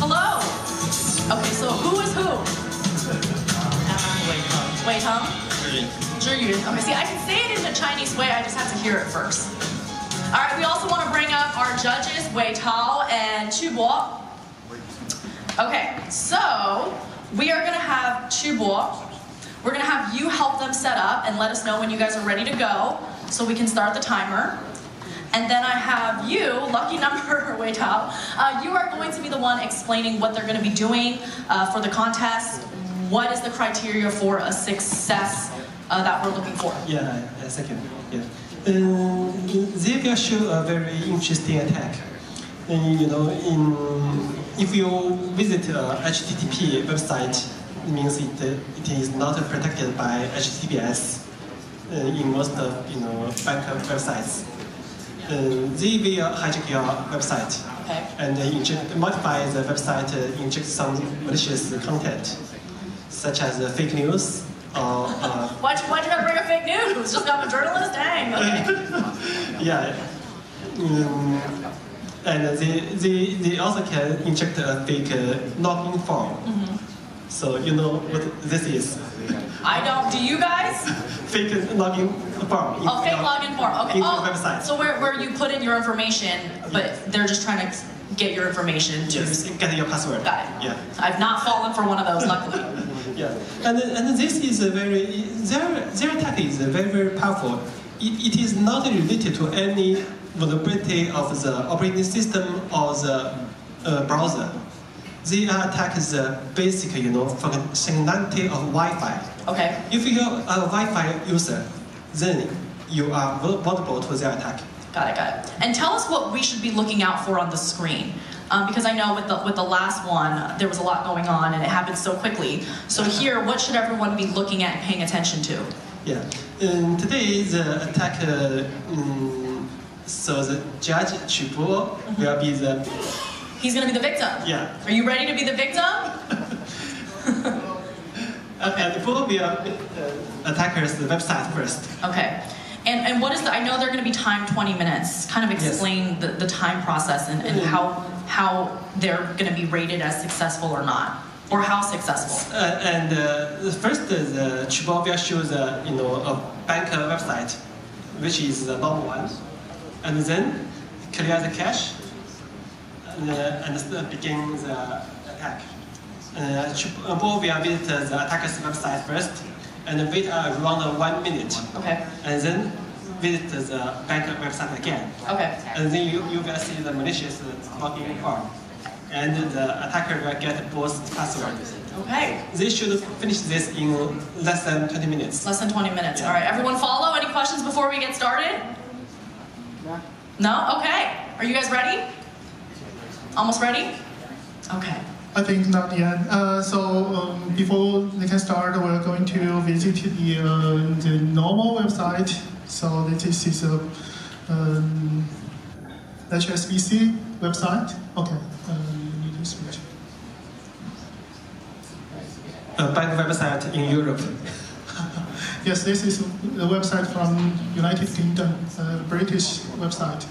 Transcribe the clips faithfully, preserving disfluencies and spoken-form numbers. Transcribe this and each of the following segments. Hello. Okay, so who is who? Uh, Weiteng. Zhiyun. Okay, see, I can say it in the Chinese way. I just have to hear it first. All right. We also want to bring up our judges, Weiteng and Chibuo. Okay, so we are going to have Chibuo. We're going to have you help them set up and let us know when you guys are ready to go so we can start the timer. And then I have you, lucky number, Weiteng, uh, you are going to be the one explaining what they're going to be doing uh, for the contest. What is the criteria for a success uh, that we're looking for? Yeah, a second. Yeah. Um, they're going to show a very interesting attack. And, you know, in, if you visit a H T T P website, it means it, it is not protected by H T T P S uh, in most of, you know, backup websites. Uh, they will hijack your website okay. and uh, inject, modify the website, uh, inject some malicious content, such as uh, fake news. Or, uh, why, why did I bring up fake news? Just I'm a journalist? Dang, okay. Yeah. Um, and they, they, they also can inject a fake uh, login form. Mm-hmm. So you know what this is. I don't. Do you guys? Fake login form. Oh, fake login form. Okay. Oh, website. So where where you put in your information, but yes. they're just trying to get your information to yes. get your password. Got it. Yeah. I've not fallen for one of those, luckily. Yeah. And and this is a very their their attack is very very powerful. It it is not related to any vulnerability of the operating system or the uh, browser. They attack the basic, you know, functionality of Wi-Fi. Okay. If you are a Wi-Fi user, then you are vulnerable to their attack. Got it, got it. And tell us what we should be looking out for on the screen, um, because I know with the with the last one there was a lot going on and it happened so quickly. So here, what should everyone be looking at and paying attention to? Yeah. Um, today the attack. Uh, um, so the judge Chibuo mm-hmm. will be the. He's going to be the victim. Yeah. Are you ready to be the victim? Okay, the pool will be uh, attackers, the website first. Okay. And, and what is the, I know they're going to be timed twenty minutes. Kind of explain yes. the, the time process and, and mm. how, how they're going to be rated as successful or not. Or how successful. Uh, and uh, first, uh, the Chibuo will show the, you know, a bank website, which is the number one. And then clear the cache. Uh, and begin the attack. Uh, Chibuo will visit uh, the attacker's website first and wait uh, around one minute. Okay. And then visit the bank website again. Okay. And then you, you will see the malicious login form. And the attacker will get both passwords. Okay. They should finish this in less than twenty minutes. Less than twenty minutes. Yeah. All right. Everyone follow? Any questions before we get started? No? No? Okay. Are you guys ready? Almost ready? Okay. I think not yet. Uh, so um, before they can start, we're going to visit the, uh, the normal website. So this is a um, H S B C website. Okay. Uh, you need to switch. A bank website in Europe. Yes, this is the website from United Kingdom, a British website.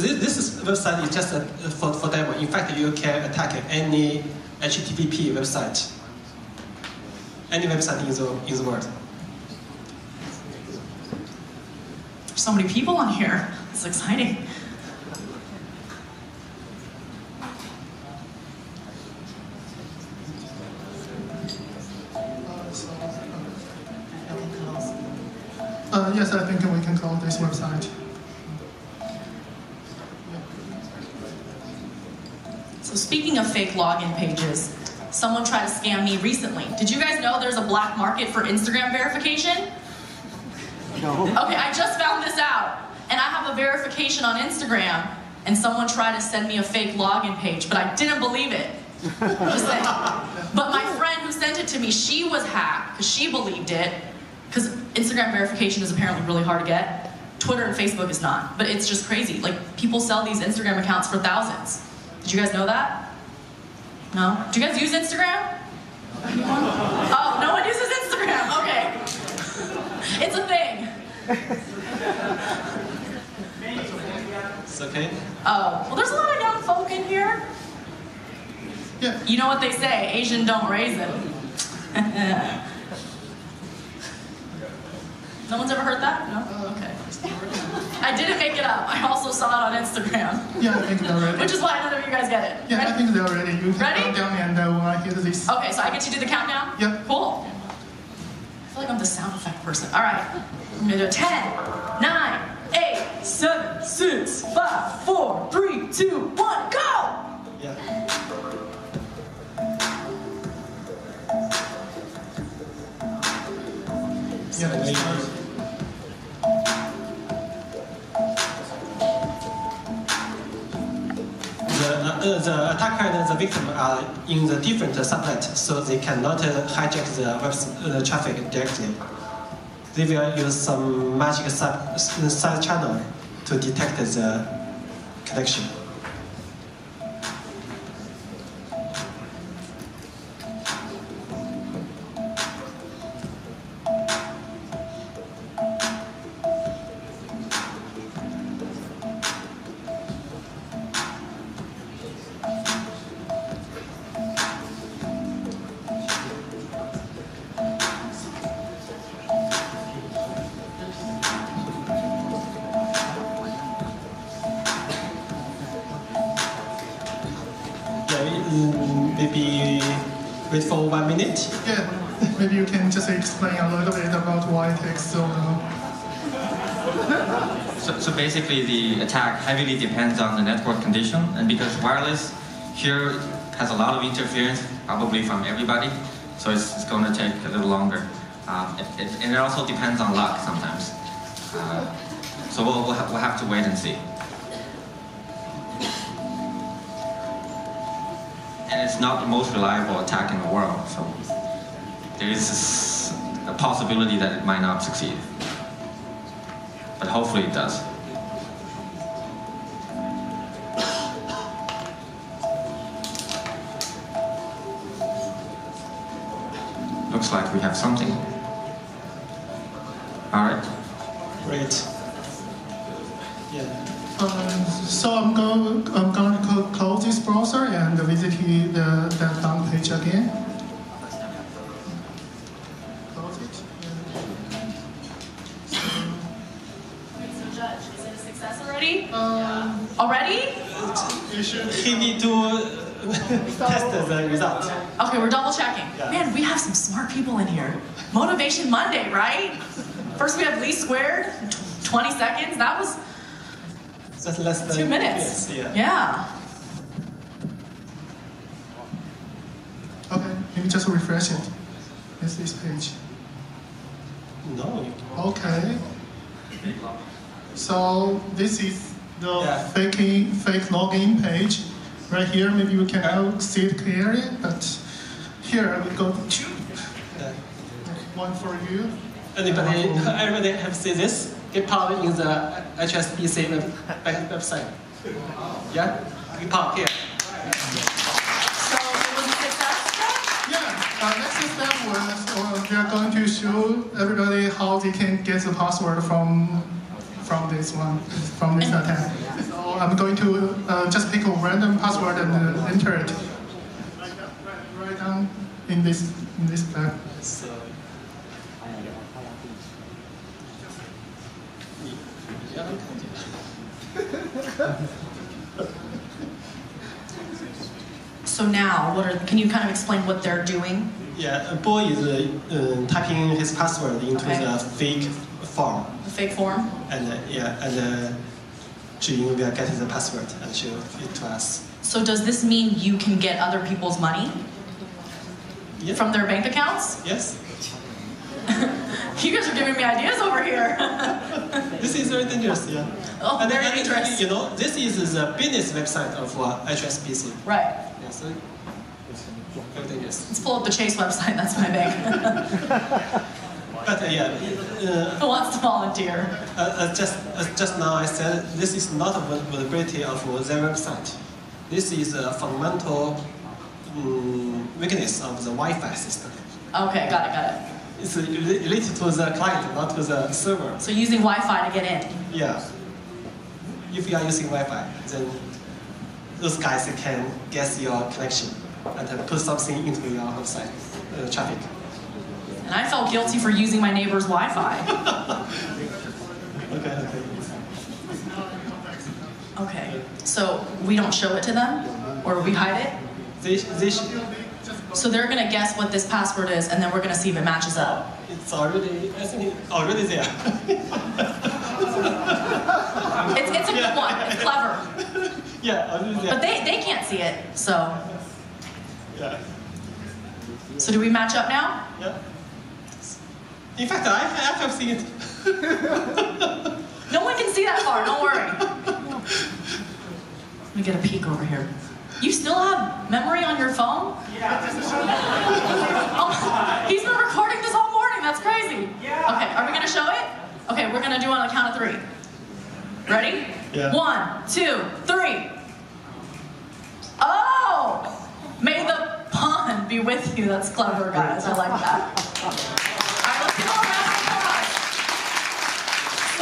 This, this website is just a, for, for demo. In fact, you can attack any H T T P website, any website in the, in the world. There's so many people on here. It's exciting. Uh, yes, I think we can call this website. So speaking of fake login pages, someone tried to scam me recently. Did you guys know there's a black market for Instagram verification? No. Okay, I just found this out. And I have a verification on Instagram, and someone tried to send me a fake login page, but I didn't believe it. Just saying. But my friend who sent it to me, she was hacked, because she believed it, because Instagram verification is apparently really hard to get. Twitter and Facebook is not, but it's just crazy. Like, people sell these Instagram accounts for thousands. Did you guys know that? No? Do you guys use Instagram? Anyone? Oh, no one uses Instagram. Okay. It's a thing. It's okay. Uh, well, there's a lot of young folk in here. Yeah. You know what they say, Asian don't raise them. No one's ever heard that? No? Uh, okay. I didn't make it up. I also saw it on Instagram. Yeah, I think they're ready. Which is why none of you guys get it. Yeah, ready? I think they're ready. You can ready? Count down and uh, when I hear this. Okay, so I get to do the countdown? Yeah. Cool. I feel like I'm the sound effect person. All right. ten, nine, eight, seven, six, five, four, three, two, one, go! Yeah. Yeah, that's nice. The, uh, the attacker and the victim are in the different subnet, so they cannot uh, hijack the web uh, traffic directly. They will use some magic sub, sub channel to detect the connection. So, so basically the attack heavily depends on the network condition, and because wireless here has a lot of interference, probably from everybody, so it's, it's going to take a little longer. Um, it, it, and it also depends on luck sometimes. Uh, so we'll, we'll, ha we'll have to wait and see. And it's not the most reliable attack in the world, so there is a possibility that it might not succeed. But hopefully it does. Looks like we have something. All right. Great. Yeah. Um, so I'm going. I'm going to close this browser and visit the that down page again. He need to test the result. Okay, we're double checking. Yeah. Man, we have some smart people in here. Motivation Monday, right? First we have Lee Squared, twenty seconds. That was That's less than two minutes. Minutes yeah. yeah. Okay, maybe just refresh it. Is this page? No. Okay. So this is the yeah. fake, fake login page. Right here, maybe we can now see it clearly, but here I will go to yeah. one for you. Anybody, uh, everybody have seen this? GeekPwn in the H S B C web, website. Yeah? GeekPwn here. So, it was a success? Yeah, uh, next step was we are going to show everybody how they can get the password from from this one, from this attack. So I'm going to uh, just pick a random password and uh, enter it right down in this in this black. So, so now, what are? Can you kind of explain what they're doing? Yeah, a boy is uh, uh, typing his password into okay. the fake. Form. The fake form? And uh, yeah, and uh, Zhiyun will get the password and she'll give it to us. So does this mean you can get other people's money? Yeah. From their bank accounts? Yes. You guys are giving me ideas over here. This is very dangerous, yeah. Oh, and very and dangerous. You know, this is the business website of uh, H S B C. Right. Yeah, so very dangerous. Let's pull up the Chase website, that's my bank. But uh, yeah, uh, who wants to volunteer? Uh, uh, just, uh, just now I said this is not a vulnerability of their website. This is a fundamental um, weakness of the Wi-Fi system. Okay, got it, got it. it's related to the client, not to the server. So using Wi-Fi to get in. Yeah. If you are using Wi-Fi, then those guys can guess your connection and put something into your website uh, traffic. And I felt guilty for using my neighbor's Wi-Fi. Okay, okay. Okay, so we don't show it to them? Or we hide it? They, they so they're going to guess what this password is, and then we're going to see if it matches up. It's already, I think it's already there. it's, it's a good yeah. one. It's clever. Yeah, already there. But they, they can't see it, so. Yeah. So do we match up now? Yeah. In fact, I, I have seen it. No one can see that far, don't worry. Let me get a peek over here. You still have memory on your phone? Yeah. Oh, he's been recording this whole morning, that's crazy. Yeah. Okay, are we gonna show it? Okay, we're gonna do it on the count of three. Ready? Yeah. One, two, three. Oh! May the pun be with you. That's clever, guys. I like that. All right, let's give them a round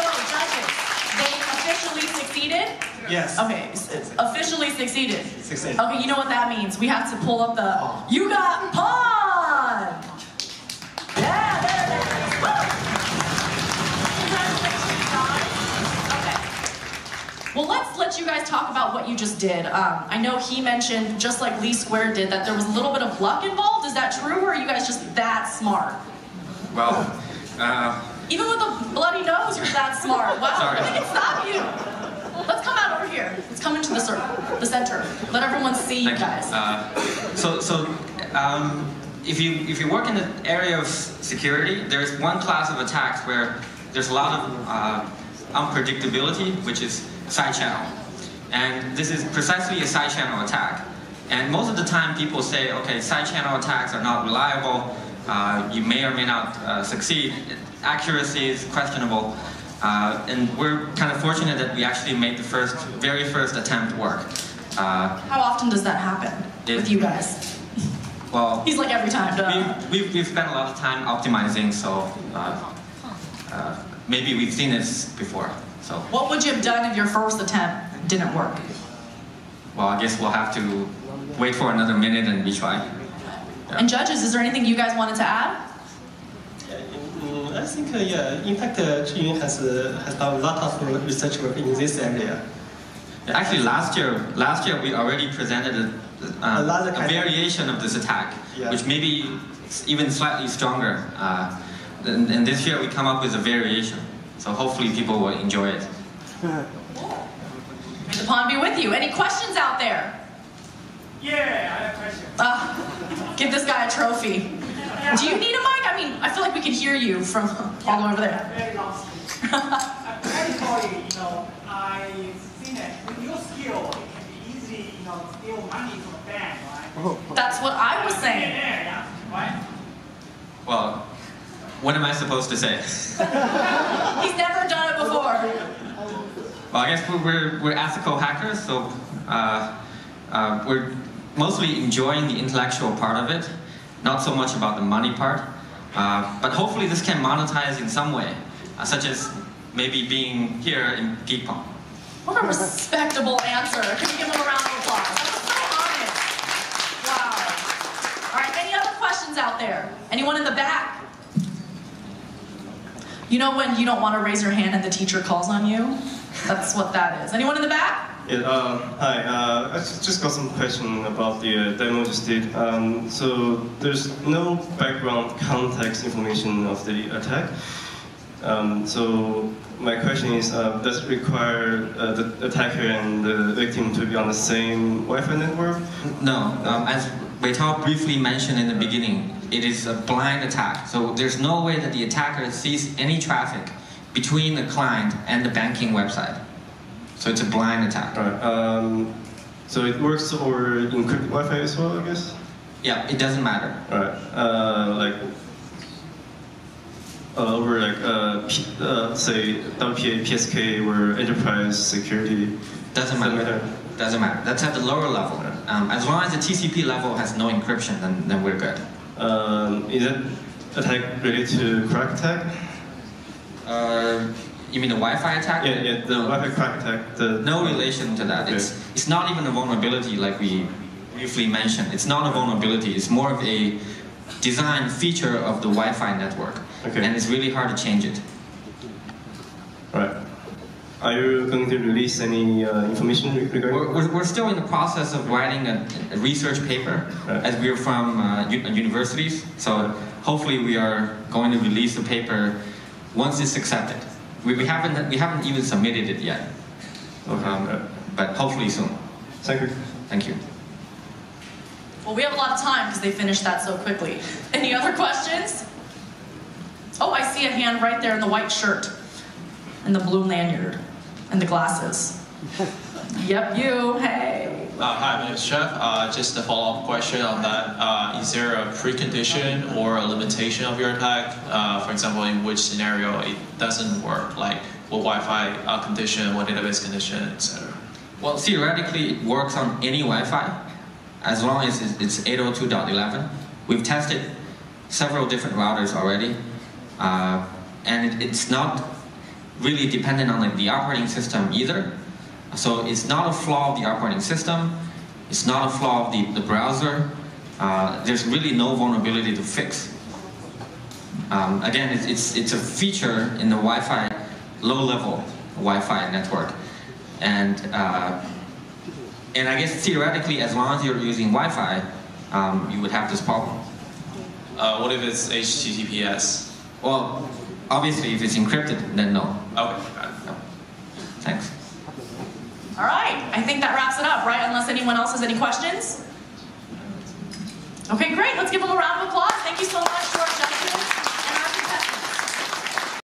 of applause. So, judges, they officially succeeded? Yes. Okay, officially succeeded. Succeeded. Okay, you know what that means. We have to pull up the, oh. You got pun! Yeah, there it is. Woo! Congratulations, guys. Okay. Well, let's let you guys talk about what you just did. Um, I know he mentioned, just like Lee Squared did, that there was a little bit of luck involved. Is that true, or are you guys just that smart? Well, uh... even with a bloody nose, you're that smart. Wow, sorry. We can stop you. Let's come out over here. Let's come into the circle, the center. Let everyone see you guys. Uh, so, so um, if you if you work in the area of security, there's one class of attacks where there's a lot of uh, unpredictability, which is side channel. And this is precisely a side channel attack. And most of the time people say, okay, side channel attacks are not reliable, uh, you may or may not uh, succeed, accuracy is questionable. Uh, and we're kind of fortunate that we actually made the first, very first attempt work. Uh, How often does that happen it, with you guys? Well, he's like every time. Duh. We've, we've, we've spent a lot of time optimizing, so uh, uh, maybe we've seen this before. So. What would you have done if your first attempt didn't work? Well, I guess we'll have to wait for another minute and retry. Yeah. And judges, is there anything you guys wanted to add? Yeah, um, I think, uh, yeah, in fact, uh, Zhiyun has, uh, has done a lot of research work in this area. Yeah, actually, last year, last year we already presented a, uh, a, a variation of this attack, yeah. which may be even slightly stronger. Uh, and, and this year we come up with a variation. So hopefully people will enjoy it. May the pond be with you. Any questions out there? Yeah, I have a question. Uh, give this guy a trophy. Do you need a mic? I mean, I feel like we could hear you from all yeah, over there. Very lost. I'm trying to tell you, you know, I've seen that with your skill, it can be easy, you know, to steal money from a bank, right? That's what I was saying. Yeah, yeah, right? Well, what am I supposed to say? He's never done it before. Well, I guess we're, we're ethical hackers, so uh, uh, we're mostly enjoying the intellectual part of it, not so much about the money part. Uh, but hopefully this can monetize in some way, uh, such as maybe being here in GeekPwn. What a respectable answer. Can we give him a round of applause? That was so honest. Wow. All right, any other questions out there? Anyone in the back? You know when you don't want to raise your hand and the teacher calls on you? That's what that is. Anyone in the back? Yeah, um, hi, uh, I just got some question about the uh, demo just did. Um, so there's no background context information of the attack. Um, so my question is, uh, does it require uh, the attacker and the victim to be on the same Wi-Fi network? No, um, as Weiteng briefly mentioned in the beginning, it is a blind attack, so there's no way that the attacker sees any traffic between the client and the banking website. So it's a blind attack. Right. Um, so it works over encrypted Wi-Fi as well, I guess? Yeah, it doesn't matter. Right. Uh, like uh, over like uh, P uh, say W P A, P S K, or enterprise security. Doesn't matter. matter. Doesn't matter. That's at the lower level. Um, as long as the T C P level has no encryption, then then we're good. Um, is it attack related to crack attack? Uh, you mean the Wi-Fi attack? Yeah, yeah, the Wi-Fi crack attack. The no relation to that. Okay. It's it's not even a vulnerability like we briefly mentioned. It's not a vulnerability. It's more of a design feature of the Wi-Fi network, okay. And it's really hard to change it. Right. Are you going to release any uh, information regarding? We're, we're, we're still in the process of writing a, a research paper, right. As we're from uh, universities. So hopefully we are going to release the paper once it's accepted. We, we haven't we haven't even submitted it yet. Okay. Um, right. But hopefully soon. Thank you. Thank you. Well, we have a lot of time because they finished that so quickly. Any other questions? Oh, I see a hand right there in the white shirt, and the blue lanyard, and the glasses. Yep, you, hey. Uh, hi, my name's Jeff. Uh, just a follow-up question on that. Uh, is there a precondition or a limitation of your attack? Uh, for example, in which scenario it doesn't work, like what Wi-Fi condition, what database condition, et cetera? Well, theoretically, it works on any Wi-Fi. As long as it's eight oh two dot eleven, we've tested several different routers already, uh, and it, it's not really dependent on the, the operating system either. So it's not a flaw of the operating system, it's not a flaw of the, the browser, uh, there's really no vulnerability to fix. Um, again, it's, it's, it's a feature in the Wi-Fi, low-level Wi-Fi network. And uh, And I guess theoretically, as long as you're using Wi-Fi, um, you would have this problem. Uh, what if it's H T T P S? Well, obviously, if it's encrypted, then no. Okay. No. Thanks. All right. I think that wraps it up, right? Unless anyone else has any questions? Okay, great. Let's give them a round of applause. Thank you so much to our judges.